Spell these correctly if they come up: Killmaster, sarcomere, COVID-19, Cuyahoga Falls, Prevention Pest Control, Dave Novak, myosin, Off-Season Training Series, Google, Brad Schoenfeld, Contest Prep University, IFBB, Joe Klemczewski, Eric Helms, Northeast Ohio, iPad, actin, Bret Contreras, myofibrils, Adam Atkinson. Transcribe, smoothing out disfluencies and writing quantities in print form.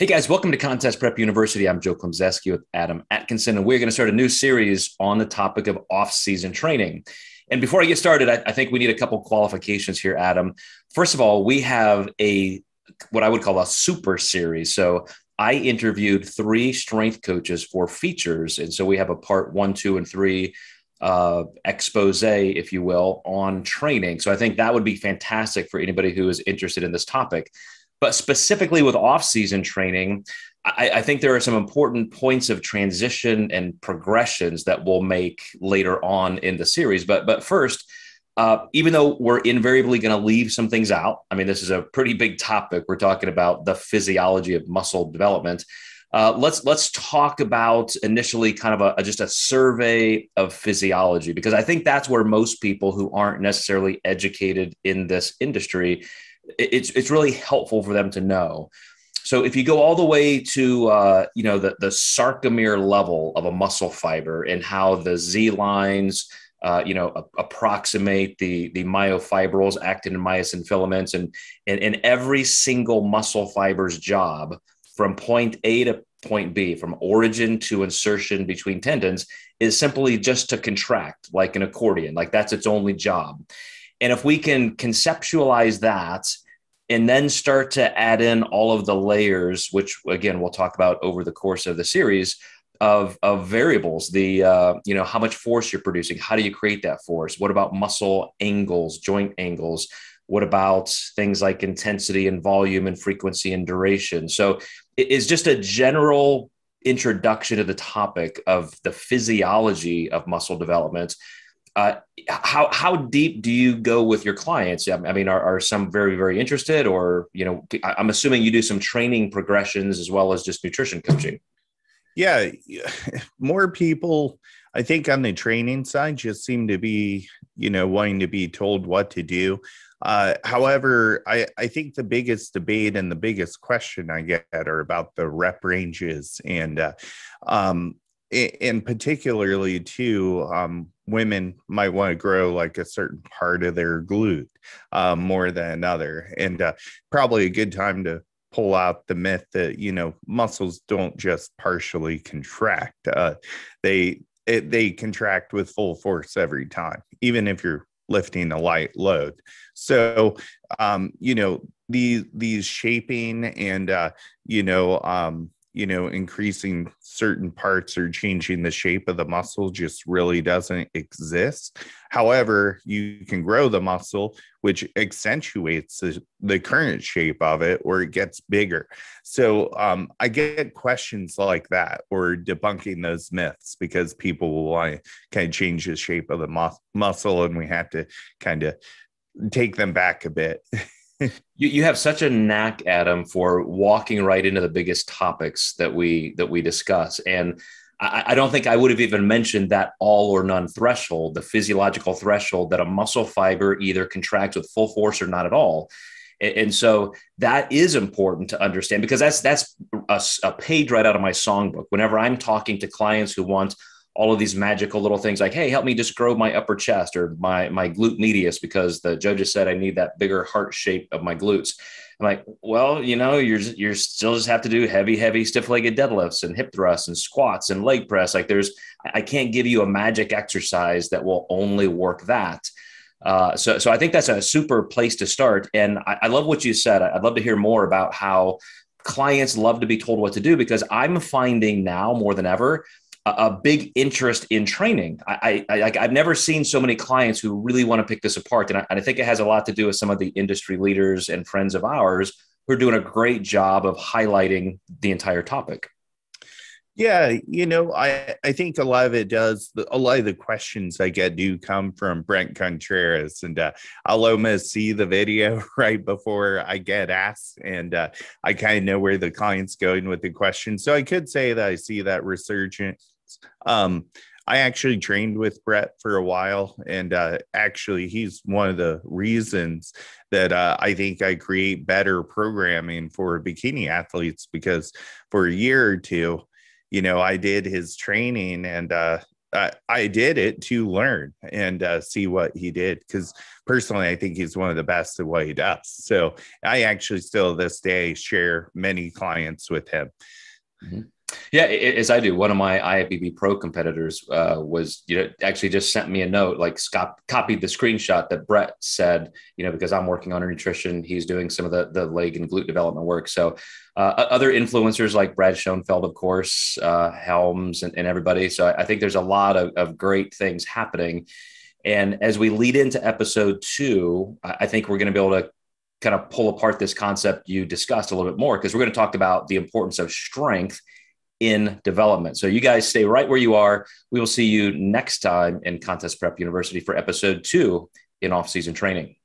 Hey guys, welcome to Contest Prep University. I'm Joe Klemczewski with Adam Atkinson, and we're going to start a new series on the topic of off-season training. And before I get started, I think we need a couple qualifications here, Adam. First of all, we have what I would call a super series. So I interviewed three strength coaches for features. And so we have a part 1, 2, and 3 expose, if you will, on training. So I think that would be fantastic for anybody who is interested in this topic. But specifically with off-season training, I think there are some important points of transition and progressions that we'll make later on in the series. But first, even though we're invariably going to leave some things out, I mean, this is a pretty big topic. We're talking about the physiology of muscle development. Let's talk about initially kind of just a survey of physiology, because I think that's where most people who aren't necessarily educated in this industry, it's really helpful for them to know. So if you go all the way to, the sarcomere level of a muscle fiber and how the Z lines, approximate the myofibrils, actin and myosin filaments, and every single muscle fiber's job from point A to point B, from origin to insertion between tendons, is simply just to contract like an accordion, like that's its only job. And if we can conceptualize that and then start to add in all of the layers, which again, we'll talk about over the course of the series, of variables, how much force you're producing, how do you create that force? What about muscle angles, joint angles? What about things like intensity and volume and frequency and duration? So it's just a general introduction to the topic of the physiology of muscle development. How deep do you go with your clients? I mean, are some very, very interested, or, I'm assuming you do some training progressions as well as just nutrition coaching. Yeah. More people, I think, on the training side just seem to be, wanting to be told what to do. However, I think the biggest debate and the biggest question I get are about the rep ranges and particularly too, women might want to grow like a certain part of their glute more than another, and probably a good time to pull out the myth that muscles don't just partially contract; they contract with full force every time, even if you're lifting a light load. So these shaping and increasing certain parts or changing the shape of the muscle just really doesn't exist. However, you can grow the muscle, which accentuates the current shape of it, or it gets bigger. So I get questions like that, or debunking those myths, because people will want to kind of change the shape of the muscle, and we have to kind of take them back a bit. You have such a knack, Adam, for walking right into the biggest topics that we discuss. And I don't think I would have even mentioned that all or none threshold, the physiological threshold that a muscle fiber either contracts with full force or not at all. And so that is important to understand, because that's a page right out of my songbook. Whenever I'm talking to clients who want all of these magical little things like, hey, help me just grow my upper chest or my glute medius because the judges said I need that bigger heart shape of my glutes. I'm like, well, you're still just have to do heavy, stiff-legged deadlifts and hip thrusts and squats and leg press. Like I can't give you a magic exercise that will only work that. So I think that's a super place to start. And I love what you said. I'd love to hear more about how clients love to be told what to do, because I'm finding now more than ever a big interest in training. I've never seen so many clients who really want to pick this apart. And I think it has a lot to do with some of the industry leaders and friends of ours who are doing a great job of highlighting the entire topic. Yeah. I think a lot of it does. A lot of the questions I get do come from Bret Contreras, and I'll almost see the video right before I get asked, and I kind of know where the client's going with the question. So I could say that I see that resurgence. I actually trained with Bret for a while, and actually he's one of the reasons that I think I create better programming for bikini athletes, because for a year or two, I did his training, and I did it to learn and see what he did, because personally, I think he's one of the best at what he does. So I actually still this day share many clients with him. Mm-hmm. Yeah, as I do. One of my IFBB Pro competitors was, actually just sent me a note, like copied the screenshot that Brett said, because I'm working on her nutrition. He's doing some of the leg and glute development work. So other influencers like Brad Schoenfeld, of course, Helms and everybody. So I think there's a lot of great things happening. And as we lead into episode 2, I think we're going to be able to kind of pull apart this concept you discussed a little bit more, because we're going to talk about the importance of strength in development. So you guys stay right where you are. We will see you next time in Contest Prep University for episode 2 in off-season training.